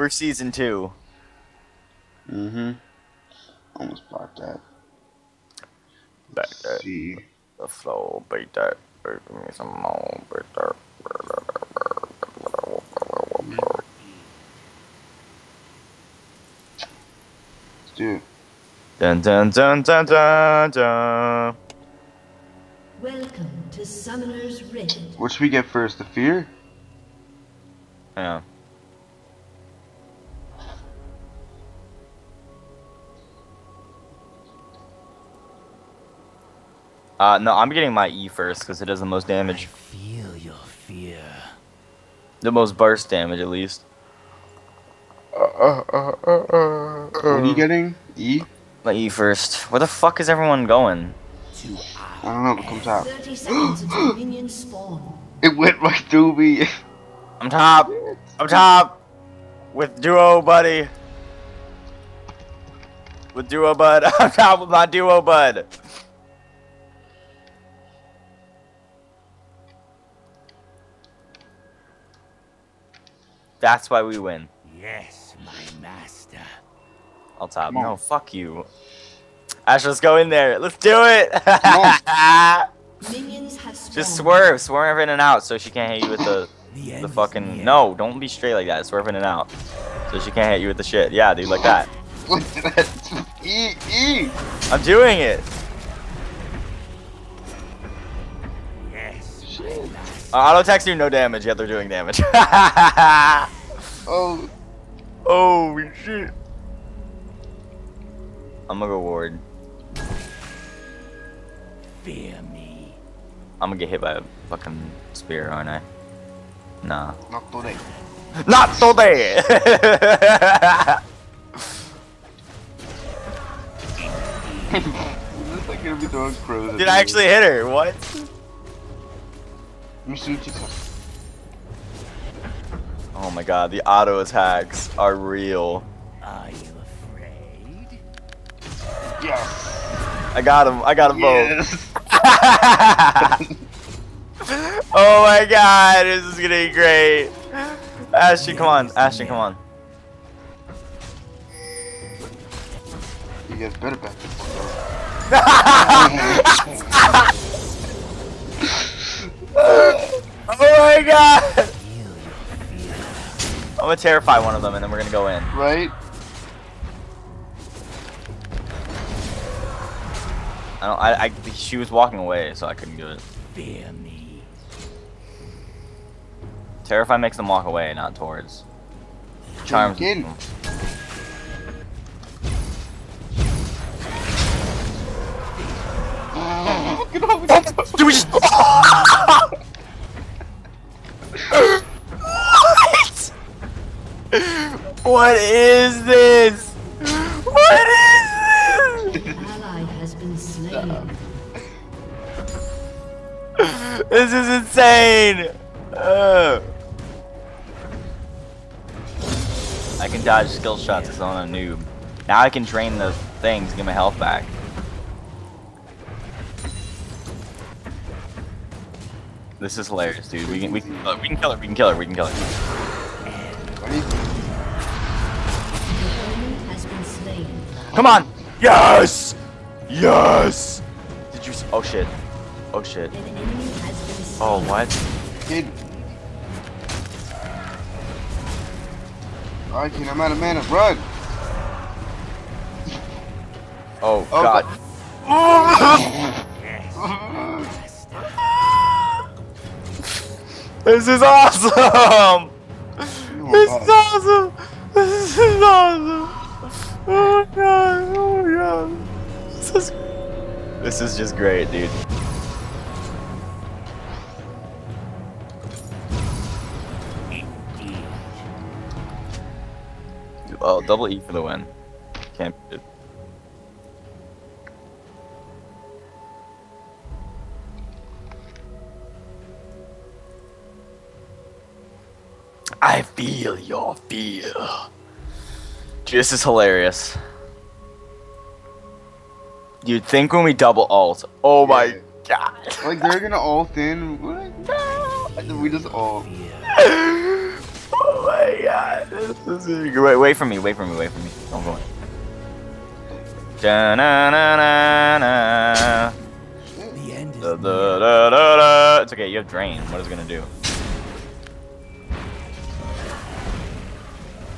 for season 2. Mm-hmm. Almost blocked that. Let's see. The flow, beat that. Give me some more, beat that. Let's do it. Dun dun dun dun dun dun. Welcome to Summoner's Rift. What should we get first? The fear? Yeah. No, I'm getting my E first because it does the most damage. I feel your fear. The most burst damage, at least. What are you getting? E? My E first. Where the fuck is everyone going? I don't know if it comes out. 30 seconds until minions spawn. It went right through me. I'm top. I'm top. With duo, buddy. With duo, bud. I'm top with my duo, bud. That's why we win. Yes, my master. I'll top. No, fuck you. Ashe, let's go in there. Let's do it. Just swerve. Swerve in and out so she can't hit you with the fucking... No, don't be straight like that. Swerve in and out so she can't hit you with the shit. Yeah, dude, like that. I'm doing it. Yes. Shit. Auto attacks do no damage, yet they're doing damage. Oh. Oh, shit. I'm gonna go ward. Fear me. I'm gonna get hit by a fucking spear, aren't I? Nah. Not today. Not today! Is this like gonna be throwing crows? Did I actually hit her? What? Oh my god, the auto attacks are real. Are you afraid? Yes. I got him both. Oh my god, this is gonna be great. Ashton, come on. Ashton, come on. You guys better back this. Oh my god! I'm gonna terrify one of them and then we're gonna go in. Right? I don't. She was walking away, so I couldn't do it. Fear me. Terrify makes them walk away, not towards. Charms. Did we just? What? What is this? What is this? Ally has been slain. This is insane. I can dodge skill shots as on a noob. Now I can drain the things, get my health back. This is hilarious, dude. We can kill it. We can kill it. We can kill it. Come on! Yes! Yes! Did you? Oh shit! Oh shit! Oh what? Kid. Alright, kid. I'm out of mana. Run! Oh god! Oh. This is awesome! This is awesome! This is awesome! Oh my god, oh my god. This is just great, dude. Oh, double E for the win. Can't beat it. I feel your fear. This is hilarious. You'd think when we double ult. Oh yeah. My god. Like they're gonna ult in. What? No. And then we just ult. Oh my god, this is great. Wait for me, wait for me, wait for me. Don't go in. Da-na-na-na-na. The end is da-da-da-da-da. It's okay, you have Drain. What is it gonna do?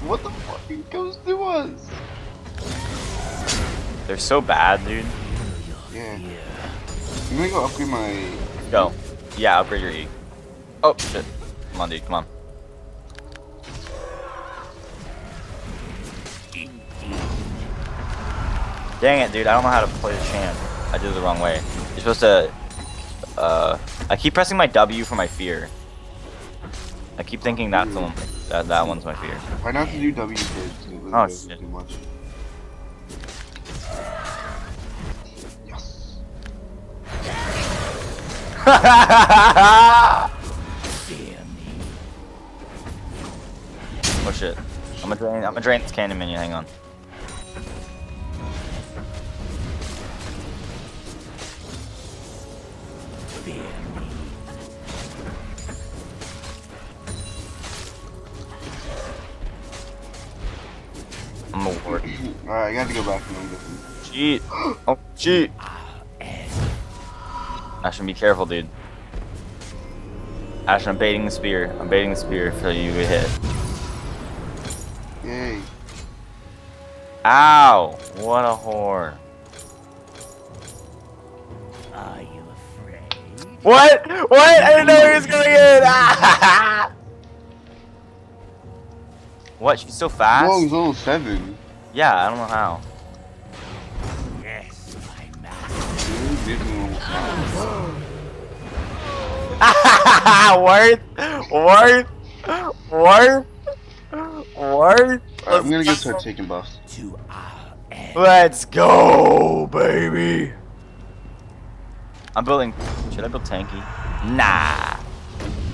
What the fuck goes through us? They're so bad, dude. Yeah. I'm gonna go upgrade my... Go. Yeah, upgrade your E. Oh, shit. Come on, dude, come on. Dang it, dude, I don't know how to play the champ. I did it the wrong way. You're supposed to... I keep pressing my W for my fear. I keep thinking that's the one, that one's my fear. Why not to do W first? Oh, shit. Too much. Yes. Oh, shit. I'm gonna drain this cannon minion, hang on. I'm a ward. Alright, I got to go back and get him. Cheat! Oh, cheat! Ashton, be careful, dude. Ashton, I'm baiting the spear. I'm baiting the spear for you to hit. Yay. Ow! What a whore. Are you afraid? What? What? I didn't know he was going in! Ah! What? She's so fast? Whoa, he's level 7. Yeah, I don't know how. Yes, my master. Worth. I'm gonna get start taking buffs. Let's go, baby. I'm building. Should I build tanky? Nah.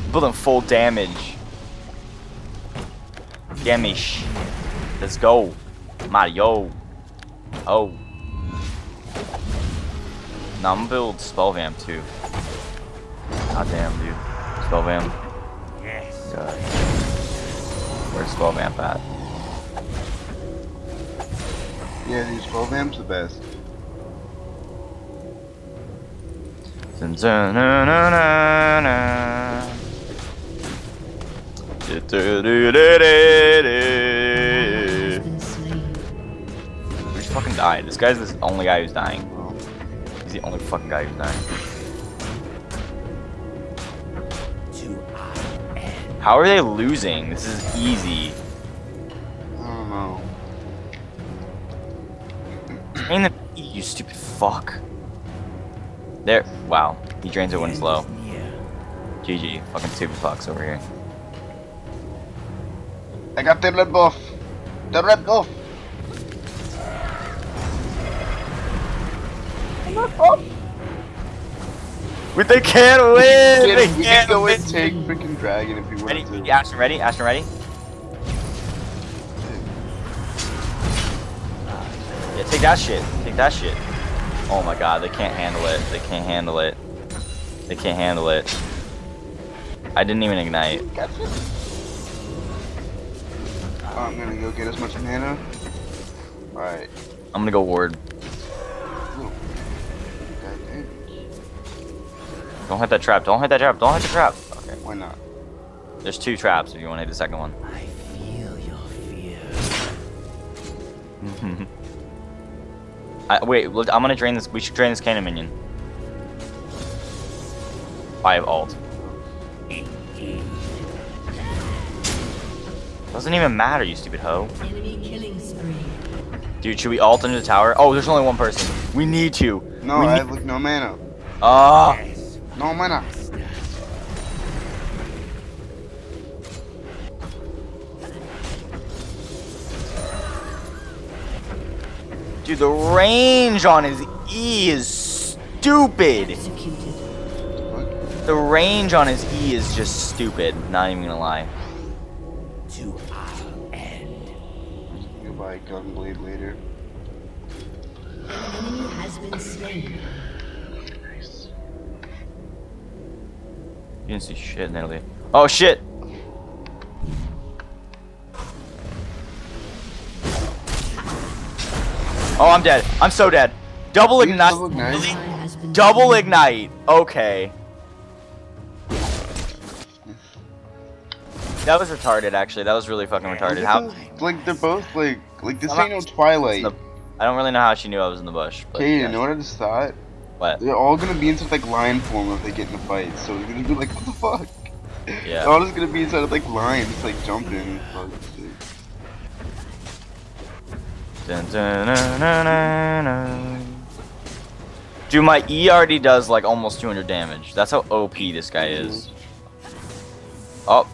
I'm building full damage. Damage. Let's go. Mario. Oh. Nah, I'm gonna build Spellvamp too. God damn, dude. Spellvamp. Yes. God. Where's Spellvamp at? Yeah, dude, Spellvamp's the best. We just fucking died. This guy's the only guy who's dying. He's the only fucking guy who's dying. How are they losing? This is easy. I don't know. Drain the E, you stupid fuck. There. Wow. He drains it when it's low. GG. Fucking stupid fucks over here. I got the red buff. The red buff. But they can't win. We can't go and take freaking dragon if we want to. Ready? Ashton, ready? Ashton, ready? Yeah, take that shit. Take that shit. Oh my god, they can't handle it. They can't handle it. They can't handle it. I didn't even ignite. I'm gonna go get as much mana. Alright. I'm gonna go ward. Don't hit that trap. Don't hit that trap. Don't hit the trap. Okay. Why not? There's 2 traps if you want to hit the second one. I feel your fear. Wait, look, I'm gonna drain this. We should drain this cannon minion. I have ult. Doesn't even matter, you stupid hoe. Enemy killing spree. Dude, should we ult into the tower? Oh, there's only one person. We need to. No, I have like no mana. No mana. Dude, the range on his E is stupid. The range on his E is just stupid. Not even gonna lie. To our end. You'll buy a gunblade later. The enemy has been slain. Nice. You didn't see shit, Nidalee. Oh shit! Oh, I'm dead. I'm so dead. Double ignite. Double ignite. Okay. That was retarded, actually. That was really fucking retarded. How? Like they're both like this ain't no Twilight. I don't really know how she knew I was in the bush. Hey, you know what I just thought? What? They're all gonna be in some like lion form if they get in a fight. So it's gonna be like, what the fuck? Yeah. They're all just gonna be inside of like lions, just, like jumping. Dun, dun, dun, dun, dun, dun. Dude, my E already does like almost 200 damage. That's how OP this guy is. Oh,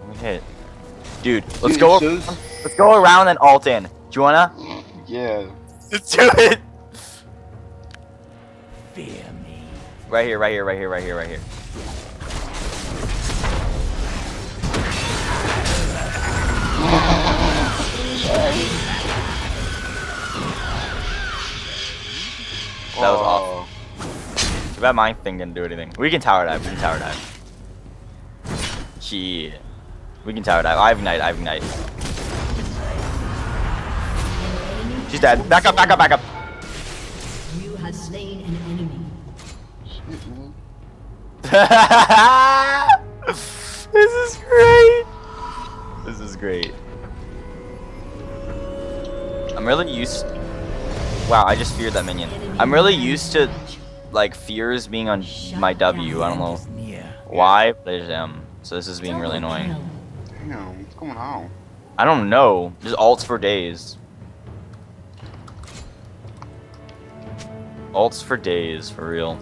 let me hit. Dude, let's go around and alt in. Do you wanna? Yeah. Let's do it. Fear me. Right here, right here, right here, right here, right here. That was awful. Too bad my thing didn't do anything. We can tower dive. We can tower dive. Yeah. We can tower dive. I have ignite. I have ignite. She's dead. Back up. Back up. Back up. You have slain an enemy. This is great. This is great. I'm really used. Wow, I just feared that minion. I'm really used to, like, fears being on my W. I don't know why, but I just am. So this is being really annoying. Damn, what's going on? I don't know. Just alts for days. Alts for days, for real.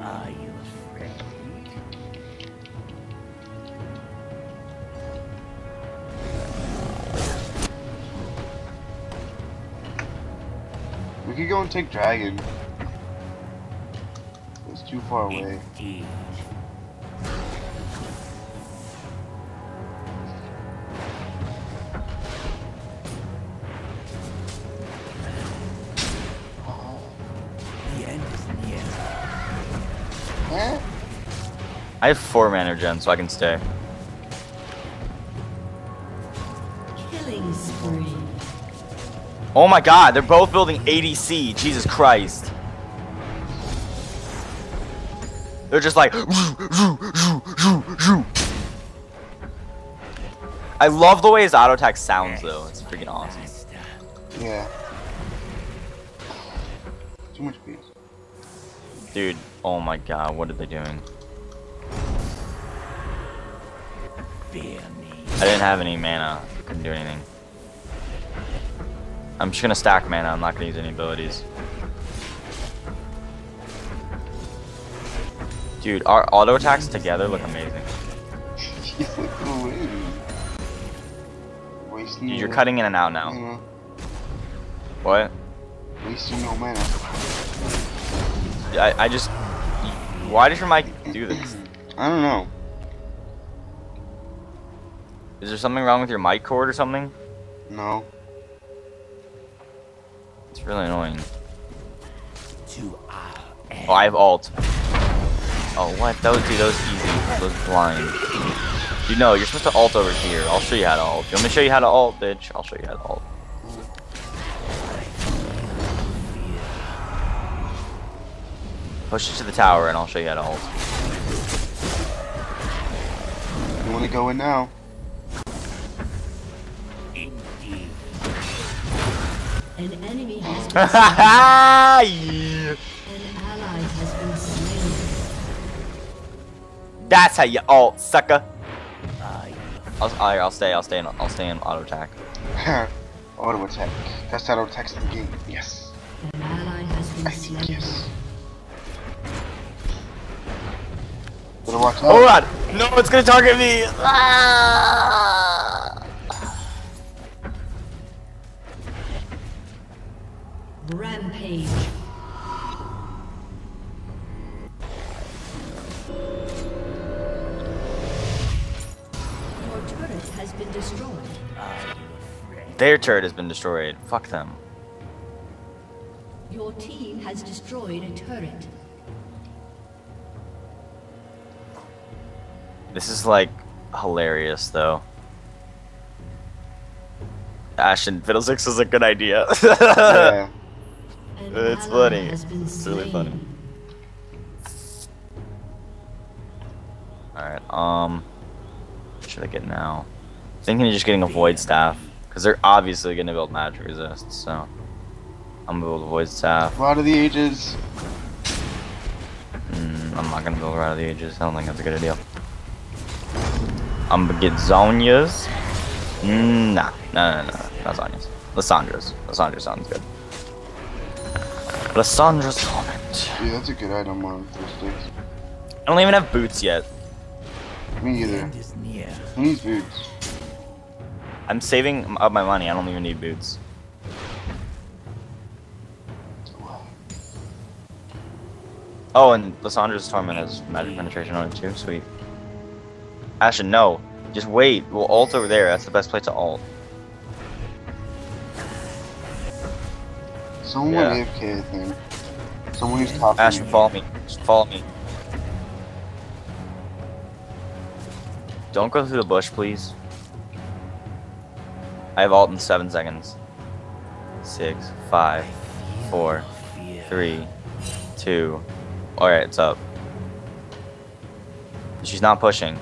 Are you afraid? We could go and take dragon. It's too far away. Indeed. The end is near. Huh? I have 4 mana regen, so I can stay. Killing spree. Oh my god, they're both building ADC. Jesus Christ. They're just like... I love the way his auto attack sounds, though. It's freaking awesome. Yeah. Too much peace. Dude, oh my god, what are they doing? I didn't have any mana. Couldn't do anything. I'm just gonna stack mana, I'm not gonna use any abilities. Dude, our auto attacks together look amazing. Dude, you're cutting in and out now. Mana. What? Wasting no mana. I just... Why does your mic do this? I don't know. Is there something wrong with your mic cord or something? No. It's really annoying. Oh, I have alt. Oh, what? That was, dude, that was easy. Those blind. Dude, no, you're supposed to alt over here. I'll show you how to alt. You want me to show you how to alt, bitch? I'll show you how to alt. Push it to the tower and I'll show you how to alt. You want to go in now? An enemy has been slain. An ally has been slain. That's how you ult, sucker. I'll stay in auto attack. Auto attack. That's auto attack in the game. Yes. An ally has been slain. Yes. Oh god! No, it's gonna target me. Ah! Rampage. Your turret has been destroyed. Their turret has been destroyed. Fuck them. Your team has destroyed a turret. This is like hilarious though. Ashton, Fiddlesticks is a good idea. Yeah. It's funny. It's really funny. Alright, what should I get now? I'm thinking of just getting a Void Staff, because they're obviously going to build Magic Resist, so I'm going to build a Void Staff. Rod of the Ages. I'm not going to build Rod of the Ages. I don't think that's a good idea. I'm going to get Zhonya's. No, not Zhonya's. Lissandra's. Lissandra sounds good. Lissandra's Torment. Dude, that's a good item on those sticks. I don't even have boots yet. Me either. Who needs boots? I'm saving up my money. I don't even need boots. Oh, and Lissandra's Torment has magic penetration on it too. Sweet. Ashton, no. Just wait. We'll ult over there. That's the best place to ult. Someone AFK, I think. Someone who's top. Ashton, follow me. Just follow me. Don't go through the bush, please. I have ult in 7 seconds. 6, 5, 4, 3, 2. Alright, it's up. She's not pushing.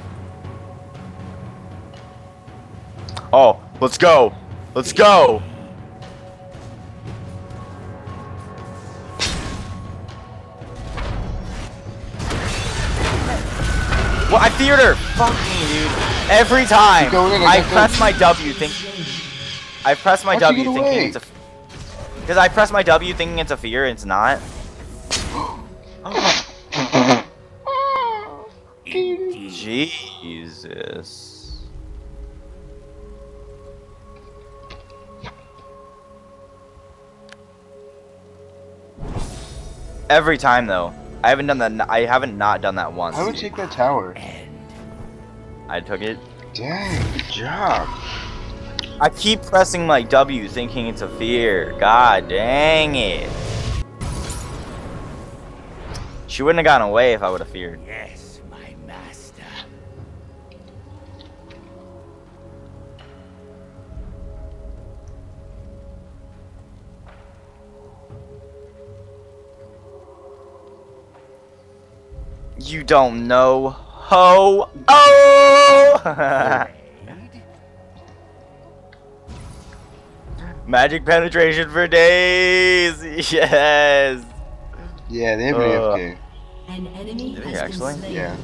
Oh, let's go! Let's go! Well, I feared her! Fuck me, dude. Every time I press my W thinking it's a because I press my W thinking it's a fear and it's not. Oh. Jesus. Every time though. I haven't done that. I haven't not done that once. I would take that tower. I took it. Dang, good job. I keep pressing my W thinking it's a fear. God dang it. She wouldn't have gotten away if I would have feared. Yes, my master. You don't know ho. Oh! Magic penetration for days. Yes. Yeah, they have an AFK. An enemy has actually? Been yeah.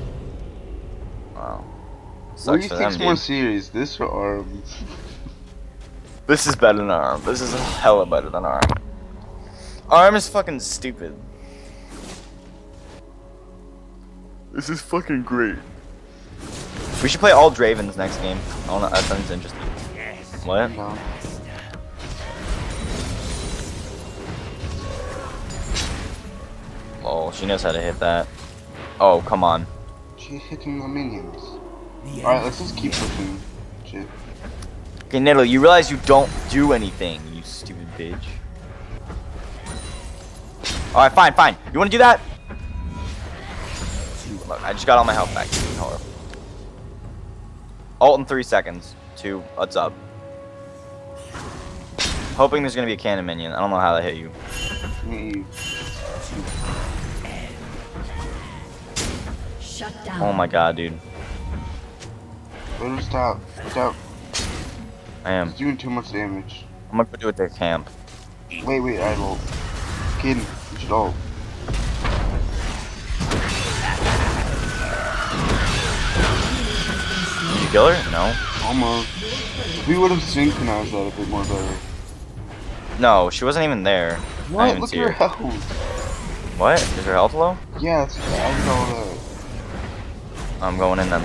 Wow. Sucks for them, dude. More serious, this or ARM? This is better than ARM. This is hella better than ARM. ARM is fucking stupid. This is fucking great. We should play all Dravens next game. Oh, no, that sounds interesting. What? No. Oh, she knows how to hit that. Oh, come on. She's hitting the minions. Alright, let's just keep pushing. Shit. Okay, Nidalee, you realize you don't do anything, you stupid bitch. Alright, fine, fine. You wanna do that? Look, I just got all my health back. It's been horrible. Ult in 3 seconds. 2, what's up? Hoping there's gonna be a cannon minion. I don't know how that hit you. Shut down. Oh my god, dude. Better stop. Stop. I am. It's doing too much damage. I'm gonna go do it at camp. Wait, wait, I will. Kid, you should ult. Killer? No. Almost. We would have synchronized that a bit more better. No, she wasn't even there. What? Look at her health. What? Is her health low? Yeah, that's okay. I don't know. I'm going in then.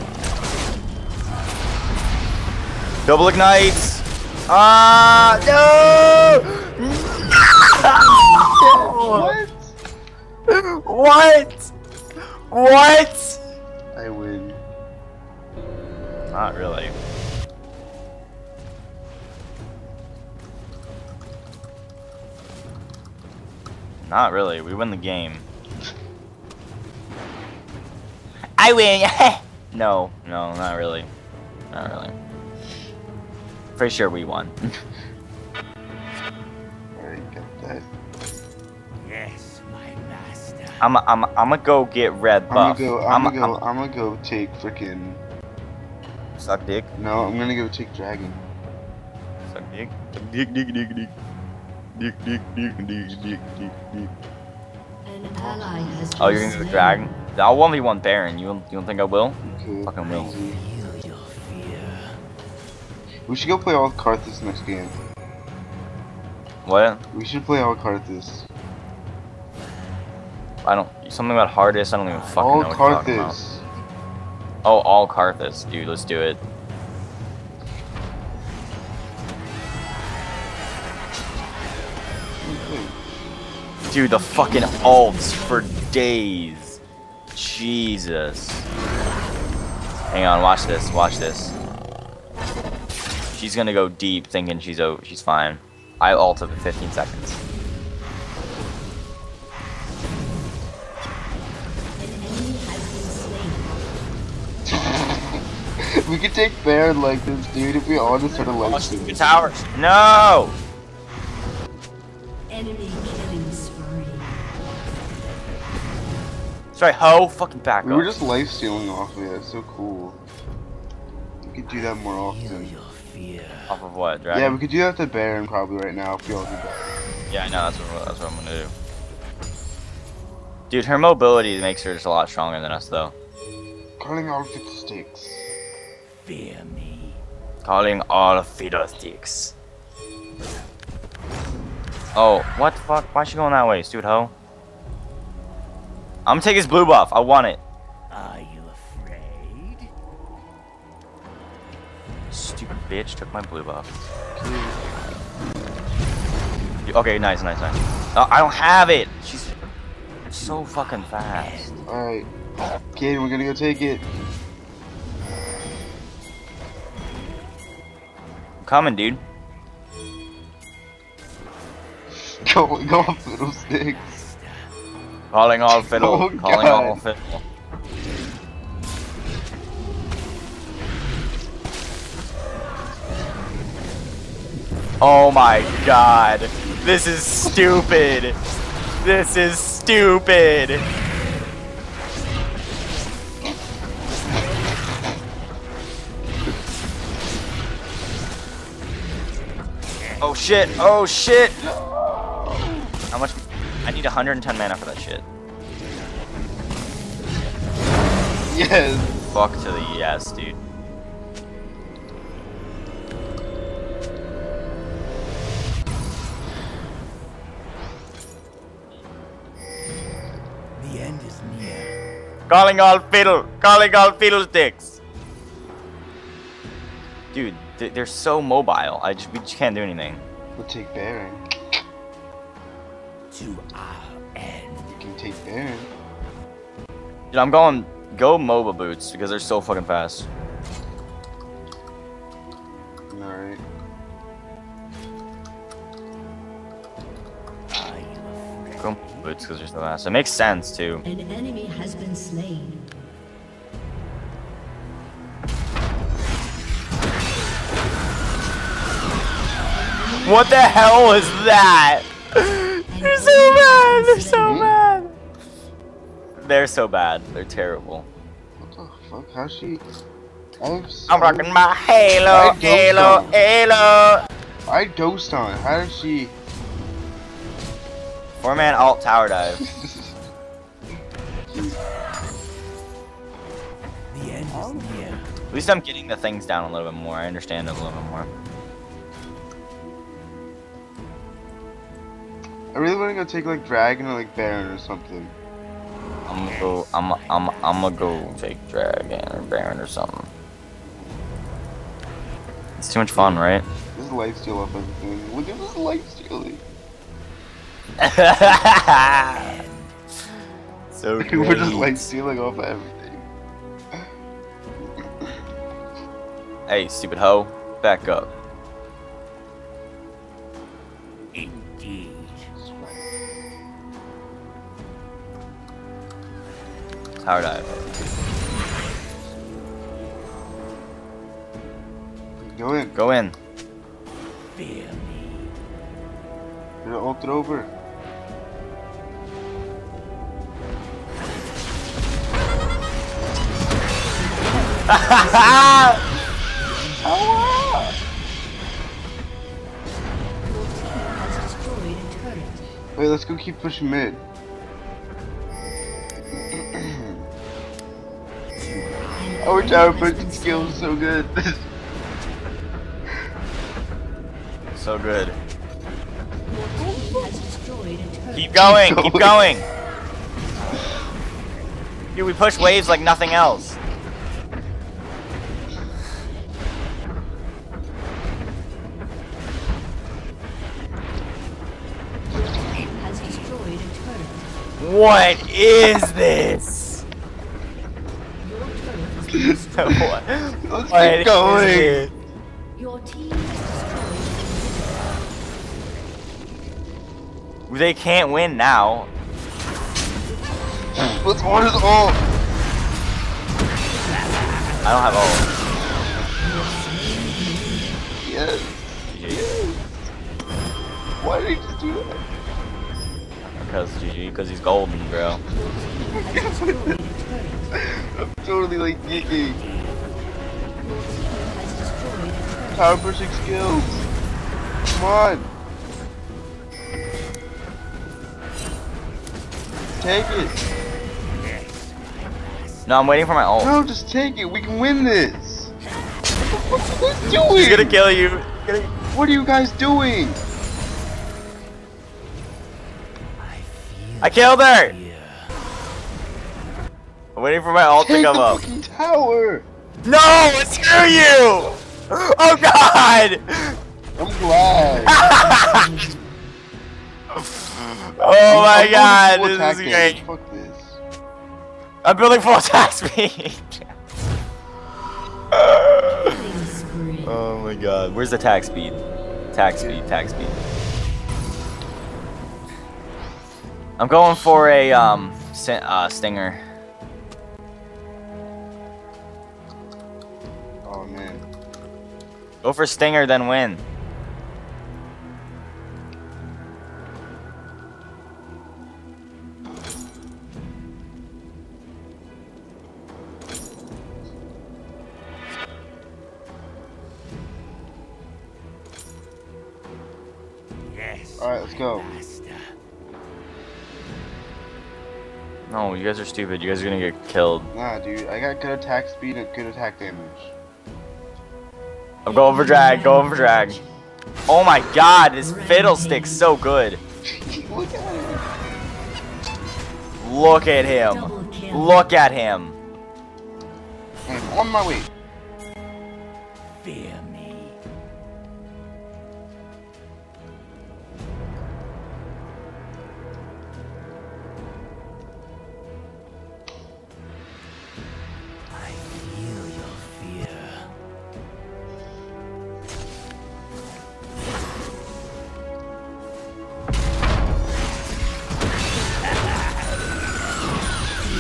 Double ignites! Ah! No! What? What? What? I win. Not really. Not really. We win the game. I win. No, no, not really. Not really. Pretty sure we won. I'm gonna go get red buff. I'm gonna go take freaking. Suck dick. No, I'm gonna go take dragon. Suck dick. Dick, dick, dick, dick. Dick, dick, dick, dick, dick, dick, dick. Oh, you're gonna do the dragon? I'll 1v1 Baron. You don't think I will? Okay. Fucking will. We should go play all Karthus next game. What? We should play all Karthus. I don't. Something about hardest. I don't even fucking know what you're talking about. Oh, all Karthus, dude. Let's do it. Dude, the fucking alts for days. Jesus. Hang on, watch this. Watch this. She's gonna go deep, thinking she's fine. I ult up in 15 seconds. We could take Baron like this, dude, if we all just sort of like this. Watch the towers. No! Enemy killing spree. Sorry, ho, fucking back up. We were just life stealing off of it. It's so cool. We could do that more often. Off of what, Dragon? Yeah, we could do that to Baron probably right now if we all do that. Yeah, I know, that's what I'm gonna do. Dude, her mobility makes her just a lot stronger than us, though. Calling all Fiddlesticks. Fear me. Calling all Fiddlesticks. Oh, what the fuck? Why is she going that way, stupid hoe? I'm gonna take his blue buff. I want it. Are you afraid? Stupid bitch took my blue buff. Okay, nice, nice, nice. Oh, I don't have it. She's so fucking fast. All right, Kaden, we're gonna go take it. I'm coming, dude. Calling all Fiddlesticks. Calling all Fiddle. Oh, calling all Fiddle. Oh my god. This is stupid. This is stupid. Oh shit. Oh shit. How much? I need 110 mana for that shit. Yes. Fuck to the yes, dude. The end is near. Calling all fiddle. Calling all Fiddlesticks. Dude, they're so mobile. we just can't do anything. We'll take Baron. To our end. You can take Baron. Dude, I'm going go Moby Boots because they're so fucking fast. Alright. Go Moby Boots because they're so fast. It makes sense too. An enemy has been slain. What the hell is that? They're so bad! They're so bad! They're so bad. They're terrible. What the fuck? How's she? I'm rocking my halo, halo, halo! I dosed on. How did she? 4-man alt tower dive. The end is near. At least I'm getting the things down a little bit more. I understand it a little bit more. I really want to go take like Dragon or like Baron or something. I'm gonna go take Dragon or Baron or something. It's too much fun, right? This is lifesteal up everything. Look at this lifestealing. So great. We're just lifestealing off of everything. Hey, stupid hoe, back up. Tower dive. Go in. Go in. Fear me. You're gonna ult it over. Wait, let's go keep pushing mid. Our tower pushing skill is so good. So good. Keep going, keep going. Dude, we push waves like nothing else. What is this? What? Let's keep going. Your team has destroyed. They can't win now. Let's water the ult. I don't have ult. Yes. GG. Why did he just do that? Because GG, because he's golden, bro. I'm totally like geeky. Power pushing skills. Come on. Take it. No, I'm waiting for my ult. No, just take it. We can win this. What are you doing? He's gonna kill you. What are you guys doing? I killed her! Yeah. I'm waiting for my ult to come up. Take the fucking tower! No! Screw you! Oh god! I'm glad. Oh my god, this is great. Fuck this. I'm building full attack speed! Oh my god. Where's the attack speed? Attack speed, attack speed. I'm going for a stinger. Oh man. Go for stinger, then win. Alright, let's go. No, you guys are stupid. You guys are gonna get killed. Nah, dude. I got good attack speed and good attack damage. I'm going for drag. Going for drag. Oh my god, this Fiddlesticks so good. Look at him. Look at him. Look at him. I'm on my way. Fear me.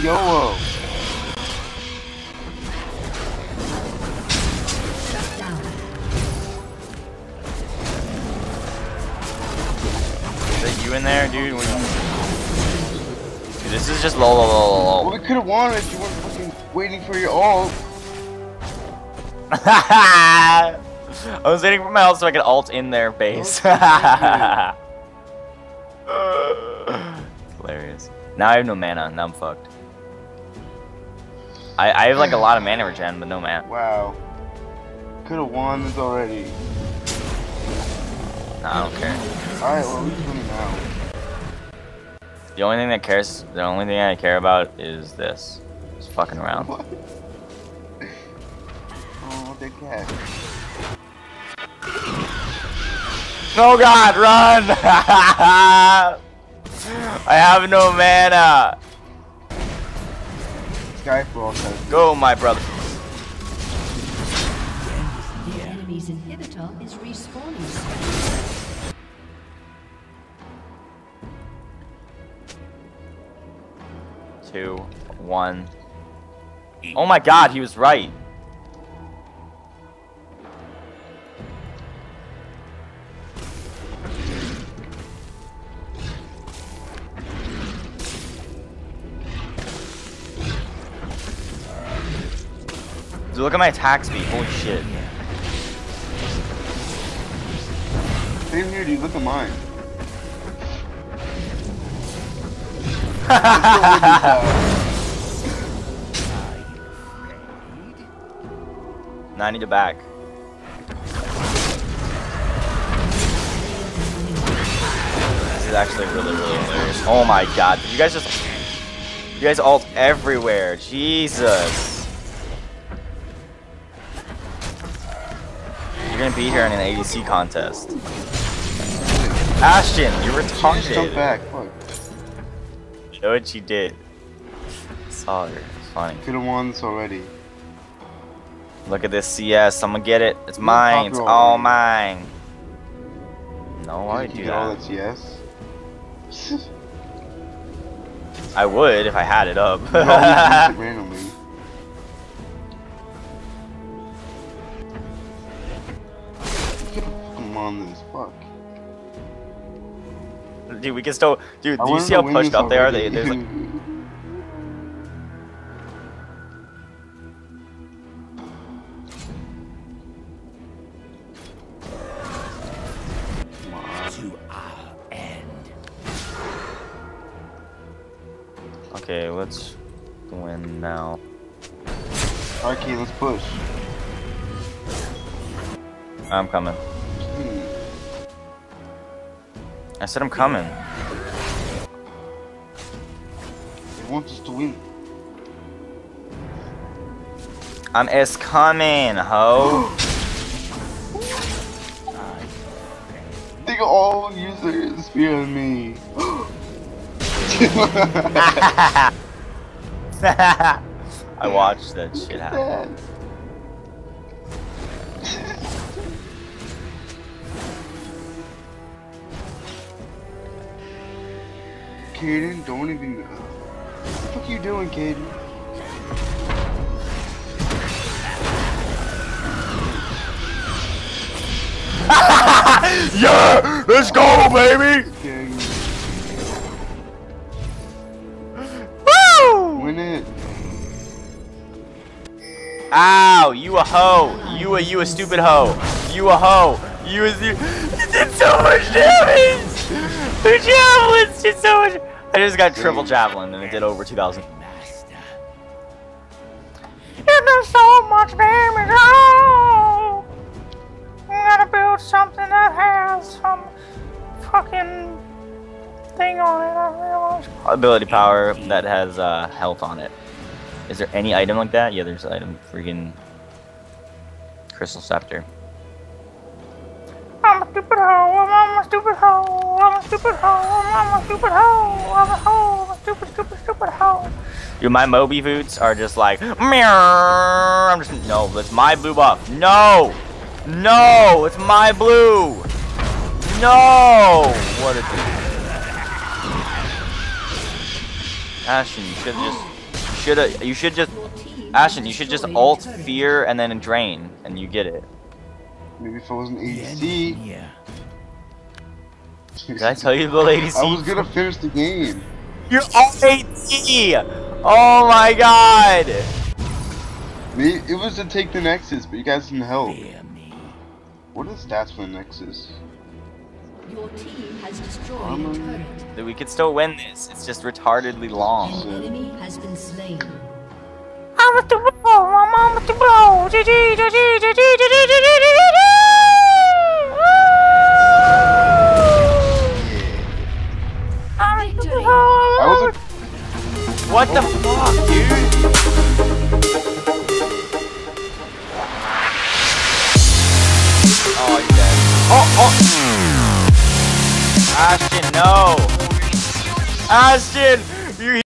Yo-o. Is that you in there, dude? Dude, this is just lol. Well, we could have won if you weren't fucking waiting for your ult. I was waiting for my ult so I could ult in their base. It's hilarious. Now I have no mana. Now I'm fucked. I have like a lot of mana regen, but no mana. Wow. Could have won this already. Nah, I don't care. Alright, well, we're doing now. The only thing that cares, the only thing I care about is this. Just fucking around. What? Oh, big cat. Oh god, run! I have no mana! Go, my brother. The enemy's inhibitor is respawning. Two, one. Oh my god, he was right. Dude, look at my attack speed. Holy shit. Same here, dude. Look at mine. Now I need to back. This is actually really, really hilarious. Oh my god. Did you guys just... You guys ult everywhere. Jesus. You're gonna be here in an ADC contest. Ashton, you retarded. Jump back. Fuck. Know what she did. Saw her. It's funny. Could have won this already. Look at this CS. I'm gonna get it. It's mine. It's all mine. No, I do not. Yes. I would if I had it up. Come on, this fuck. Dude, we can still. Dude, do you see how pushed up they are? There's like. Okay, let's win now. Arky, let's push. I'm coming. I said I'm coming. They want us to win. I'm S coming, ho. They all use their spear on me. I watched that shit happen. Kaden, don't even. What the fuck are you doing, Kaden? Yeah, let's go, baby. Okay. Ow, you a hoe. You a stupid hoe. You a hoe. You did so much damage! The javelins did so much. I just got triple javelin and it did over 2,000. It did so much damage. Oh, I gotta build something that has some fucking thing on it. I realize. Ability power that has health on it. Is there any item like that? Yeah, there's an item. Freaking Crystal Scepter. I'm a stupid hoe. I'm a stupid hoe. I'm a stupid hoe. I'm a stupid hoe. I'm a hoe. I'm a stupid, stupid, stupid hoe. Dude, my Moby Boots are just like, meow. I'm just no. That's my blue buff. No, no, it's my blue. No. What a dude. Ashton, you should just. You should just, Ashton, you should just ult, fear, and then drain, and you get it. Maybe if it wasn't ADC. Yeah. Did I tell you about ADC? I was gonna finish the game. You're all ADC! Oh my god! It was to take the Nexus, but you guys didn't help. What are the stats for the Nexus? Your team has destroyed turret. We could still win this. It's just retardedly long. An enemy has been slain. I'm with the blow. I'm with the blow. What the fuck, dude? Oh, you're dead. Oh, oh. Ashton, no! Ashton!